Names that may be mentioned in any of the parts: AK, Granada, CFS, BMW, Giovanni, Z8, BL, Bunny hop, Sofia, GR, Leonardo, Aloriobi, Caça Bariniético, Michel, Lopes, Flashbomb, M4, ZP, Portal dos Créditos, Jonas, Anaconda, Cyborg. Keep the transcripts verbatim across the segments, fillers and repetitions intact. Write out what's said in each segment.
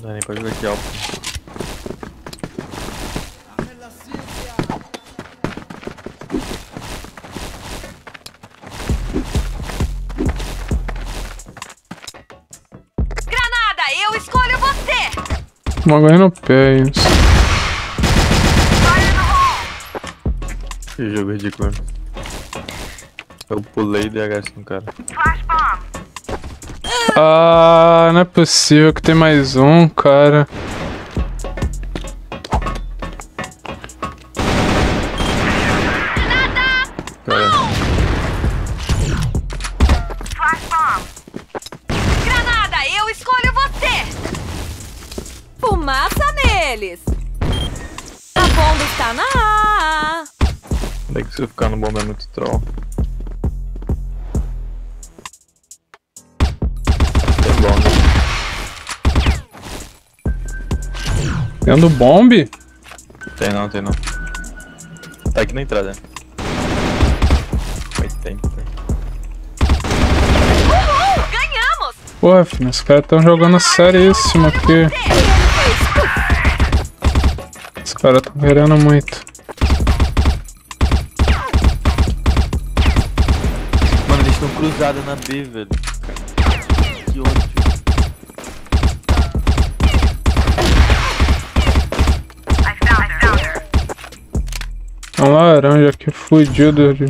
Não é nem pra jogar aqui, ó. Granada, eu escolho você! Uma ganha no pé, isso. Que jogo ridículo. Eu pulei D H S no cara. Ah, não é possível que tem mais um, cara. Se eu ficar no bomba é muito troll. Tem do bombe? Tem não, tem não. Tá aqui na entrada. Vai tempo. Uhul! Ganhamos! Porra, filho, os caras tão jogando seríssimo aqui. Os caras tão querendo muito. Cruzada na B, velho. Que ódio. É um laranja aqui fudido ali.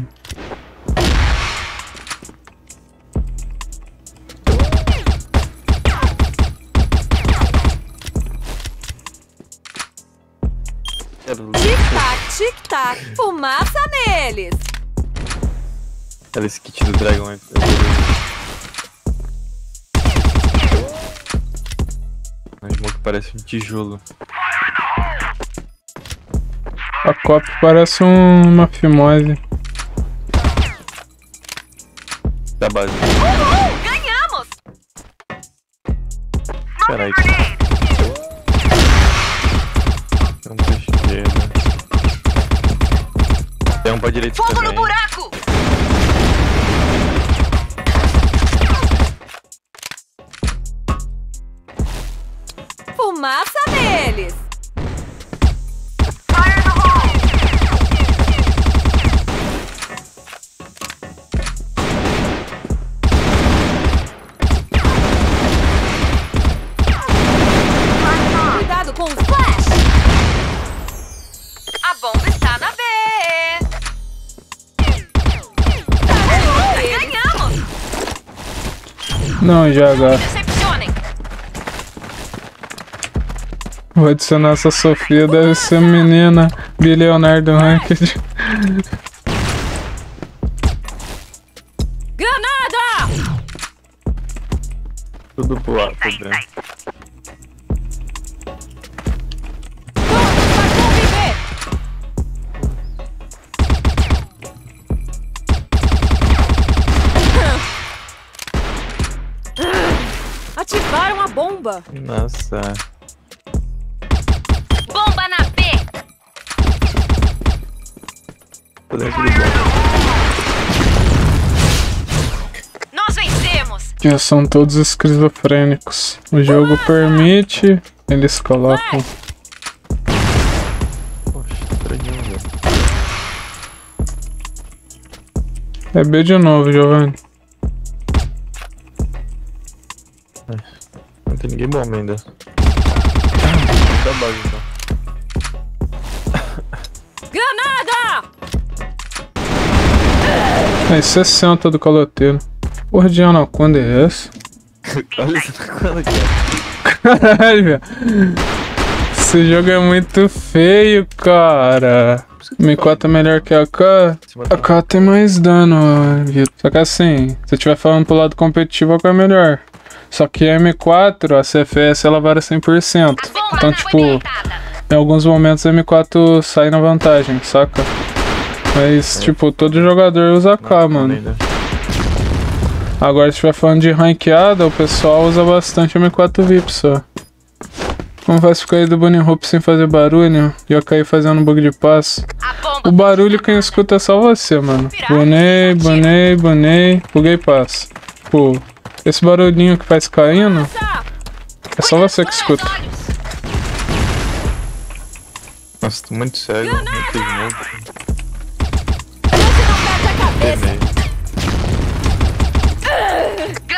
Tic-tac, tic-tac, fumaça neles. Olha esse kit do dragão aí. A smoke parece um tijolo. A cop parece um... uma fimose. Da base. Uhul! Ganhamos! Caralho. Tem um pra esquerda. Tem um pra direita também. Fogo no buraco! Massa neles! Fire no hole! Cuidado com o flash! A bomba está na B! Ganhamos! Não, já agora. Vou adicionar essa Sofia, deve ser menina bilionária ranked. Granada! Tudo pro ar, tudo bem. Ativaram a bomba! Nossa. Nós vencemos! Já são todos esquizofrênicos. O jogo permite, eles colocam. Poxa, estranho, velho. É B de novo, Giovanni. Não tem ninguém bom ainda. Tá bom, então. Mas sessenta do caloteiro. Porra de Anaconda é essa? Olha essa Anaconda aqui. Caralho, velho. Esse jogo é muito feio, cara. M quatro é melhor que a AK. A AK tem mais dano, Vitor. Só que assim, se você estiver falando pro lado competitivo, a AK é melhor. Só que a M quatro, a C F S, ela vara cem por cento. Então, tipo, em alguns momentos a M quatro sai na vantagem, saca? Mas, é. tipo, todo jogador usa A K, não, mano. Não, não, não. Agora, se estiver falando de ranqueada, o pessoal usa bastante M quatro V I P só. Como faz ficar aí do Bunny hop sem fazer barulho? E eu caí fazendo bug de passe. O barulho quem escuta é só você, mano. Bunei, bunei, bunei, buguei passe. Pô, esse barulhinho que faz caindo É só você que escuta. Nossa, tô muito cego, muito novo.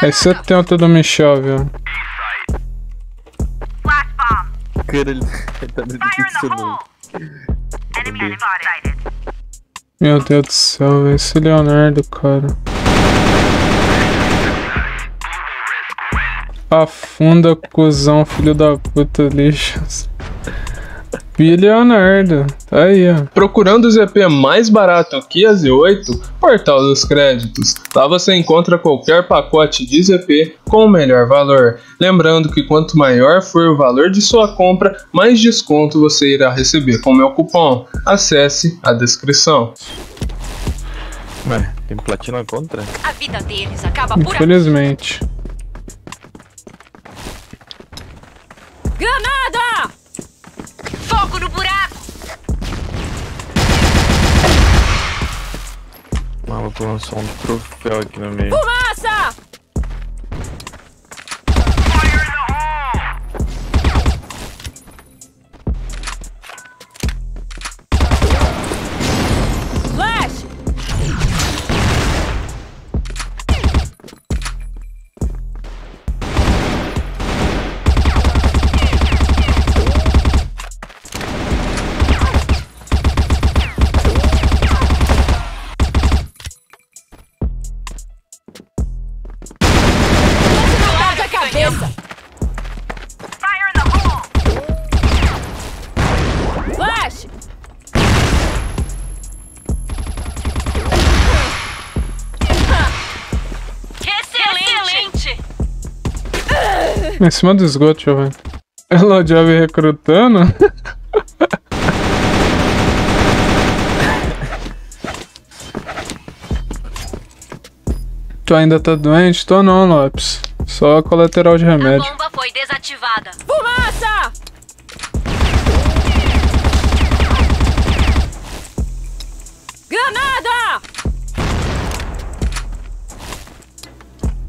É setenta do Michel, viu? Cara, ele tá decepcionando. Meu Deus do céu, esse Leonardo, cara. Afunda, cuzão, filho da puta, lixo. Leonardo, tá aí, ó. Procurando o Z P mais barato que a Z oito? Portal dos Créditos. Lá você encontra qualquer pacote de Z P com o melhor valor. Lembrando que quanto maior for o valor de sua compra, mais desconto você irá receber com o meu cupom. Acesse a descrição. Ué, tem platina contra? A vida deles acaba por... Infelizmente. Granada! Fogo no buraco! Maluco lançou um troféu aqui no meio. Fumaça! Flash! Em cima do esgoto, Giovanni. Aloriobi recrutando? Tu ainda tá doente? Tô não, Lopes. Só colateral de remédio. A bomba foi desativada. Fumaça! Granada!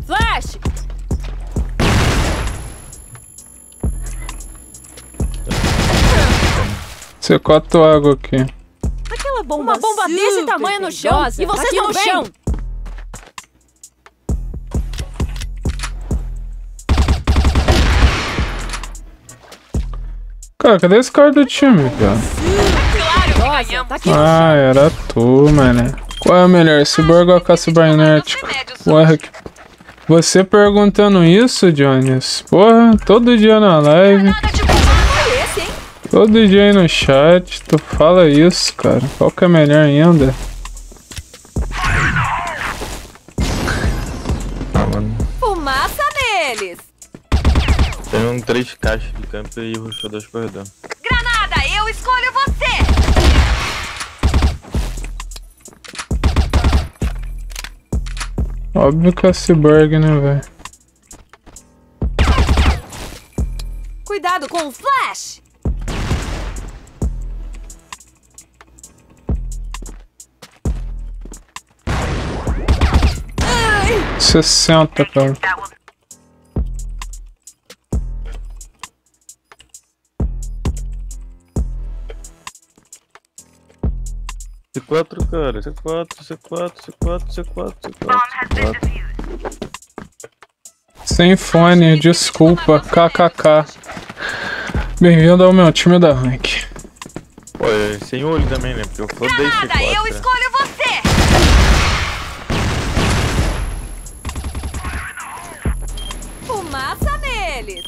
Flash! Você cota água aqui. Aquela bomba, uma bomba desse tamanho no chão e vocês não vêm. Chão. Cara, cadê esse cara do time, cara? Claro que ganhamos. Ah, era tu, mano. Qual é o melhor, Cyborg ou Caça Bariniético? Porra, que... Você perguntando isso, Jonas? Porra, todo dia na live. Todo dia aí no chat, tu fala isso, cara. Qual que é melhor ainda? Ah, mano. Fumaça neles! Tem um três caixas de campo e rushou dois perdão. Granada, eu escolho você! Óbvio que é Cyborg, né, velho? Cuidado com o Flash! sessenta, cara. C quatro, cara. C quatro, C quatro, C quatro, C quatro, C quatro. Sem fone, desculpa. K K K. Bem-vindo ao meu time da rank. Pô, é sem olho também, né? Porque eu fodei C quatro. Nada, eu escolho você! Fumaça neles!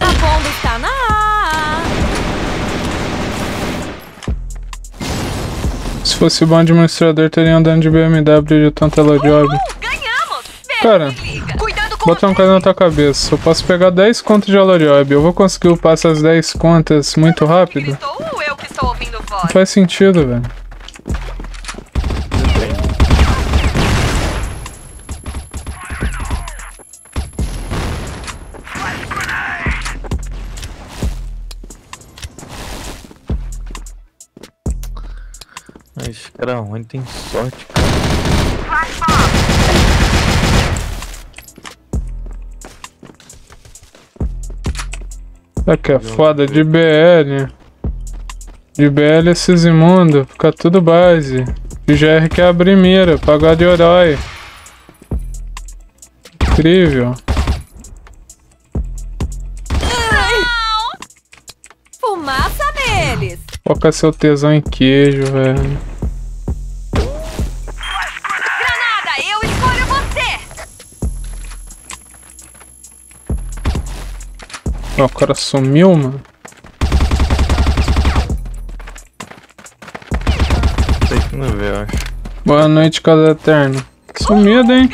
A bomba está na A! Se fosse bom administrador, teria andando de B M W de tanto Aloriobi. Cara, bota uma coisa na tua cabeça. Eu posso pegar dez contas de Aloriobi. Eu vou conseguir upar essas dez contas muito rápido? Não faz sentido, velho. Esse cara ruim tem sorte, cara. Flashbomb! É que é foda de B L. De B L esses imundos, fica tudo base. De G R que abre mira, pagar de herói. Incrível. Ai. Fumaça neles. Foca seu tesão em queijo, velho. Granada, eu escolho você. O cara sumiu, mano. Boa noite, Casa Eterna. Sumido, hein?